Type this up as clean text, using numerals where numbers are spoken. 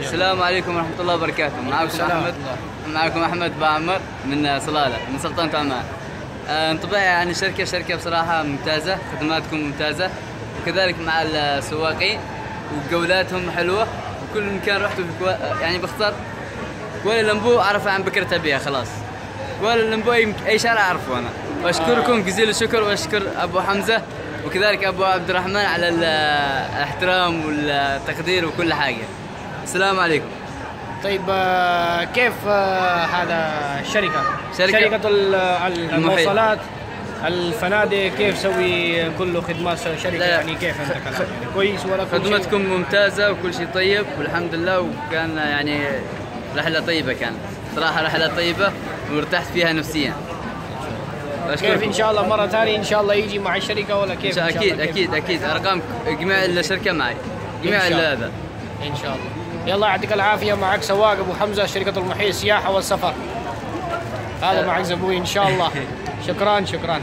السلام عليكم ورحمة الله وبركاته. معكم أحمد بعمر من صلالة من سلطنة عمان. انطباعي عن الشركة، شركة بصراحة ممتازة، خدماتكم ممتازة، وكذلك مع السواقين وجولاتهم حلوة، وكل مكان رحته يعني بختار ولا لمبو عرفه عن بكرة بيها خلاص، ولا لمبو أي شارع أعرفه أنا. وأشكركم جزيل الشكر، وأشكر أبو حمزة وكذلك أبو عبد الرحمن على الاحترام والتقدير وكل حاجة. السلام عليكم. طيب كيف هذا الشركة؟ شركة المواصلات، الفنادق، كيف سوي كله خدمات شركة؟ يعني كيف انت كلام يعني كويس ولا كل خدمتكم شيء؟ ممتازة وكل شيء طيب والحمد لله، وكان يعني رحلة طيبة، كانت صراحة رحلة طيبة وارتحت فيها نفسيا. كيف ان شاء الله مرة ثانية ان شاء الله يجي مع الشركة ولا كيف؟ اكيد ارقام جميع الشركة معي، جميع هذا ان شاء الله. يلا يعطيك العافية. معك سواق أبو حمزة، شركة المحيط السياحة والسفر. هذا معك زبوي إن شاء الله. شكرا.